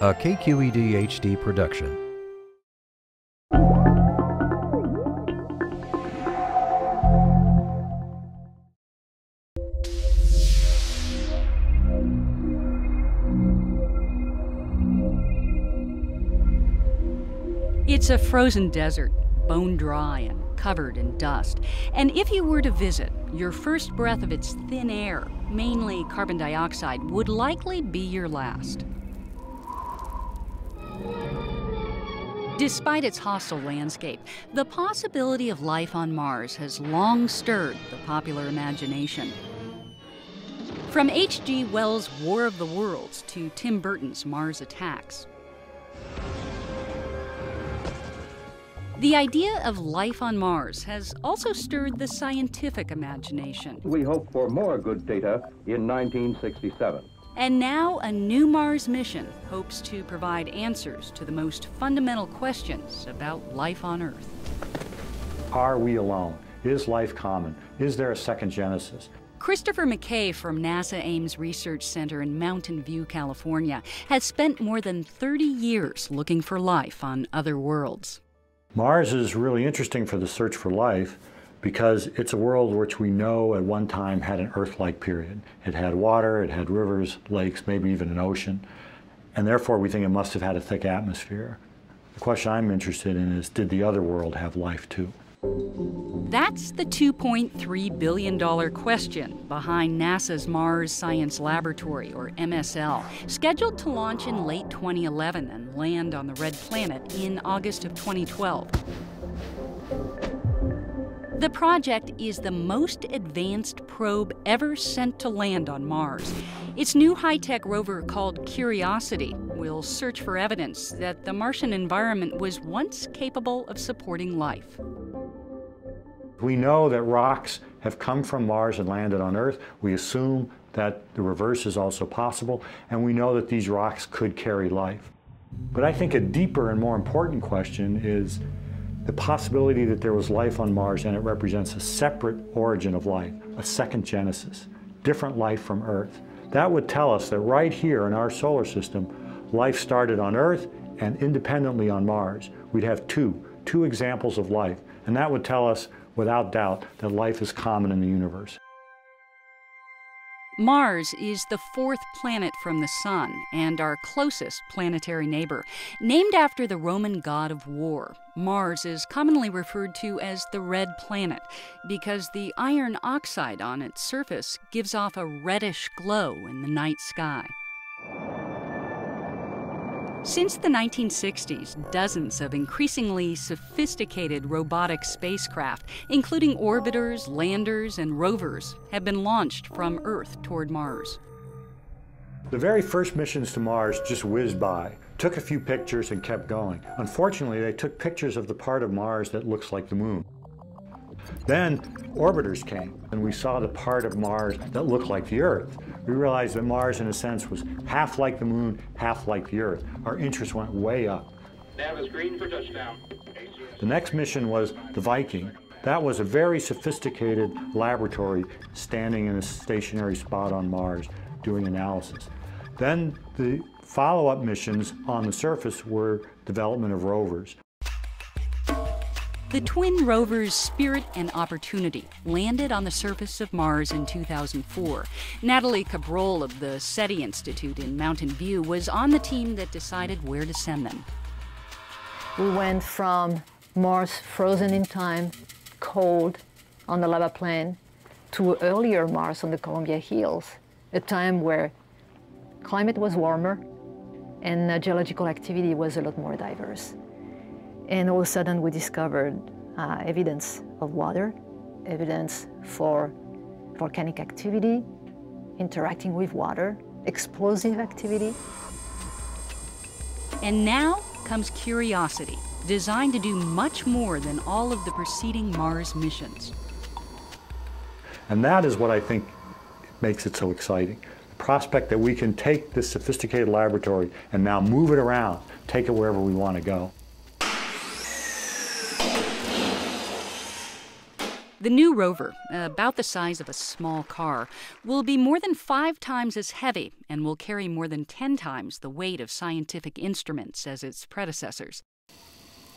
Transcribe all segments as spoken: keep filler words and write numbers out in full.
a K Q E D H D production. It's a frozen desert, bone dry and covered in dust. And if you were to visit, your first breath of its thin air, mainly carbon dioxide, would likely be your last. Despite its hostile landscape, the possibility of life on Mars has long stirred the popular imagination. From H G. Wells' War of the Worlds to Tim Burton's Mars Attacks, the idea of life on Mars has also stirred the scientific imagination. We hope for more good data in nineteen sixty-seven. And now a new Mars mission hopes to provide answers to the most fundamental questions about life on Earth. Are we alone? Is life common? Is there a second Genesis? Christopher McKay from NASA Ames Research Center in Mountain View, California, has spent more than thirty years looking for life on other worlds. Mars is really interesting for the search for life because it's a world which we know at one time had an Earth-like period. It had water, it had rivers, lakes, maybe even an ocean, and therefore we think it must have had a thick atmosphere. The question I'm interested in is, did the other world have life too? That's the two point three billion dollar question behind NASA's Mars Science Laboratory, or M S L, scheduled to launch in late twenty eleven and land on the Red Planet in August of twenty twelve. The project is the most advanced probe ever sent to land on Mars. Its new high-tech rover, called Curiosity, will search for evidence that the Martian environment was once capable of supporting life. We know that rocks have come from Mars and landed on Earth. We assume that the reverse is also possible, and we know that these rocks could carry life. But I think a deeper and more important question is the possibility that there was life on Mars, and it represents a separate origin of life, a second Genesis, different life from Earth. That would tell us that right here in our solar system, life started on Earth and independently on Mars. We'd have two, two examples of life, and that would tell us without doubt that life is common in the universe. Mars is the fourth planet from the Sun and our closest planetary neighbor. Named after the Roman god of war, Mars is commonly referred to as the Red Planet because the iron oxide on its surface gives off a reddish glow in the night sky. Since the nineteen sixties, dozens of increasingly sophisticated robotic spacecraft, including orbiters, landers, and rovers, have been launched from Earth toward Mars. The very first missions to Mars just whizzed by, took a few pictures and kept going. Unfortunately, they took pictures of the part of Mars that looks like the moon. Then orbiters came, and we saw the part of Mars that looked like the Earth. We realized that Mars, in a sense, was half like the moon, half like the Earth. Our interest went way up. That was green for touchdown. The next mission was the Viking. That was a very sophisticated laboratory standing in a stationary spot on Mars doing analysis. Then the follow-up missions on the surface were development of rovers. The twin rovers Spirit and Opportunity landed on the surface of Mars in two thousand four. Natalie Cabrol of the SETI Institute in Mountain View was on the team that decided where to send them. We went from Mars frozen in time, cold, on the lava plain, to earlier Mars on the Columbia Hills, a time where climate was warmer and geological activity was a lot more diverse. And all of a sudden, we discovered uh, evidence of water, evidence for volcanic activity, interacting with water, explosive activity. And now comes Curiosity, designed to do much more than all of the preceding Mars missions. And that is what I think makes it so exciting. The prospect that we can take this sophisticated laboratory and now move it around, take it wherever we want to go. The new rover, about the size of a small car, will be more than five times as heavy and will carry more than ten times the weight of scientific instruments as its predecessors.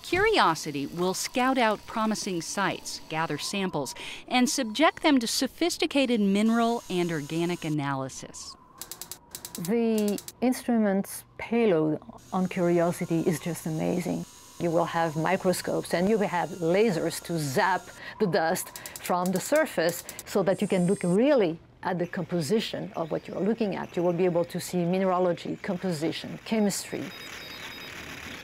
Curiosity will scout out promising sites, gather samples, and subject them to sophisticated mineral and organic analysis. The instrument's payload on Curiosity is just amazing. You will have microscopes and you will have lasers to zap the dust from the surface so that you can look really at the composition of what you are looking at. You will be able to see mineralogy, composition, chemistry.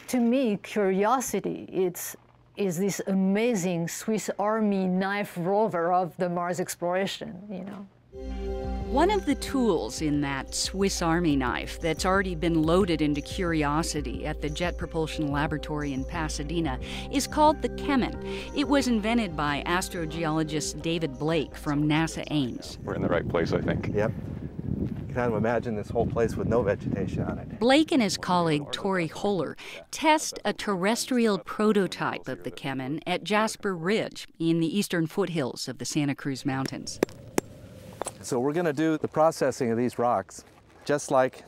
To me, Curiosity it's, is this amazing Swiss Army knife rover of the Mars exploration, you know. One of the tools in that Swiss Army knife that's already been loaded into Curiosity at the Jet Propulsion Laboratory in Pasadena is called the Chemin. It was invented by astrogeologist David Blake from NASA Ames. We're in the right place, I think. Yep. Kind of imagine this whole place with no vegetation on it. Blake and his colleague Tori Holler test a terrestrial prototype of the Chemin at Jasper Ridge in the eastern foothills of the Santa Cruz Mountains. So we're going to do the processing of these rocks just like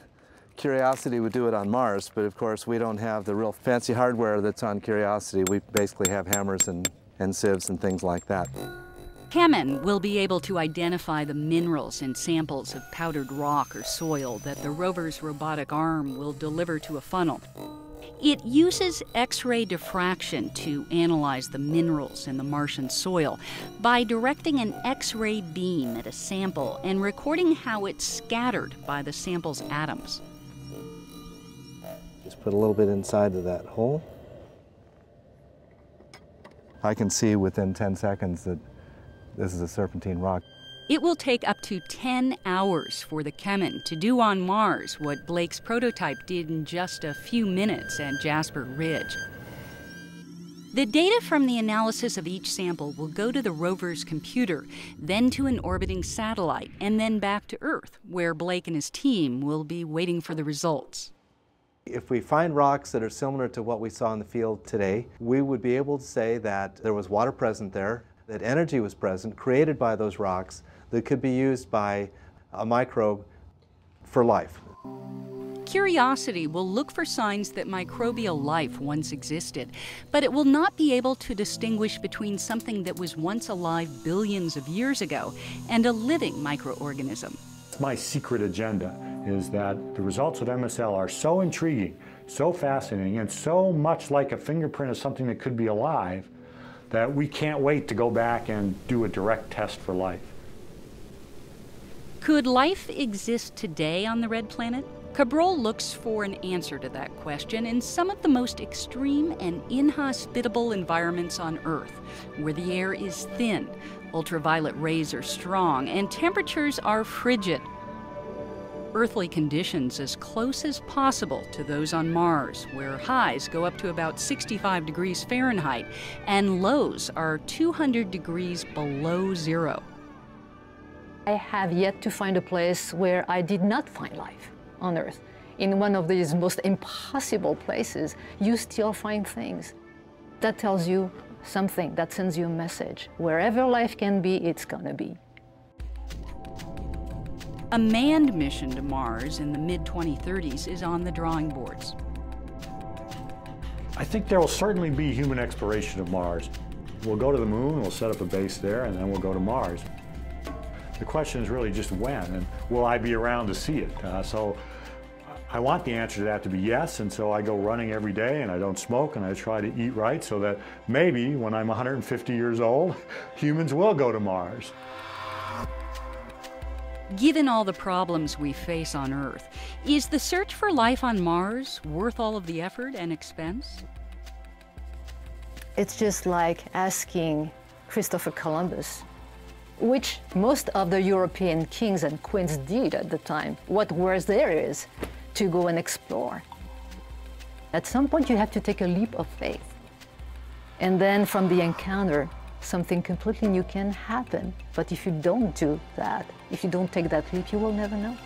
Curiosity would do it on Mars, but of course we don't have the real fancy hardware that's on Curiosity. We basically have hammers and, and sieves and things like that. Chemin will be able to identify the minerals and samples of powdered rock or soil that the rover's robotic arm will deliver to a funnel. It uses X-ray diffraction to analyze the minerals in the Martian soil by directing an X-ray beam at a sample and recording how it's scattered by the sample's atoms. Just put a little bit inside of that hole. I can see within ten seconds that this is a serpentine rock. It will take up to ten hours for the Chemin to do on Mars what Blake's prototype did in just a few minutes at Jasper Ridge. The data from the analysis of each sample will go to the rover's computer, then to an orbiting satellite, and then back to Earth, where Blake and his team will be waiting for the results. If we find rocks that are similar to what we saw in the field today, we would be able to say that there was water present there, that energy was present, created by those rocks, that could be used by a microbe for life. Curiosity will look for signs that microbial life once existed, but it will not be able to distinguish between something that was once alive billions of years ago and a living microorganism. My secret agenda is that the results of M S L are so intriguing, so fascinating, and so much like a fingerprint of something that could be alive, that we can't wait to go back and do a direct test for life. Could life exist today on the Red Planet? Cabrol looks for an answer to that question in some of the most extreme and inhospitable environments on Earth, where the air is thin, ultraviolet rays are strong, and temperatures are frigid. Earthly conditions as close as possible to those on Mars, where highs go up to about sixty-five degrees Fahrenheit and lows are two hundred degrees below zero. I have yet to find a place where I did not find life on Earth. In one of these most impossible places, you still find things. That tells you something, that sends you a message. Wherever life can be, it's gonna be. A manned mission to Mars in the mid twenty thirties is on the drawing boards. I think there will certainly be human exploration of Mars. We'll go to the moon, we'll set up a base there, and then we'll go to Mars. The question is really just when, and will I be around to see it? Uh, so I want the answer to that to be yes, and so I go running every day, and I don't smoke, and I try to eat right, so that maybe when I'm one hundred fifty years old, humans will go to Mars. Given all the problems we face on Earth, is the search for life on Mars worth all of the effort and expense? It's just like asking Christopher Columbus, which most of the European kings and queens did at the time, what worth there is to go and explore. At some point, you have to take a leap of faith. And then from the encounter, something completely new can happen. But if you don't do that, if you don't take that leap, you will never know.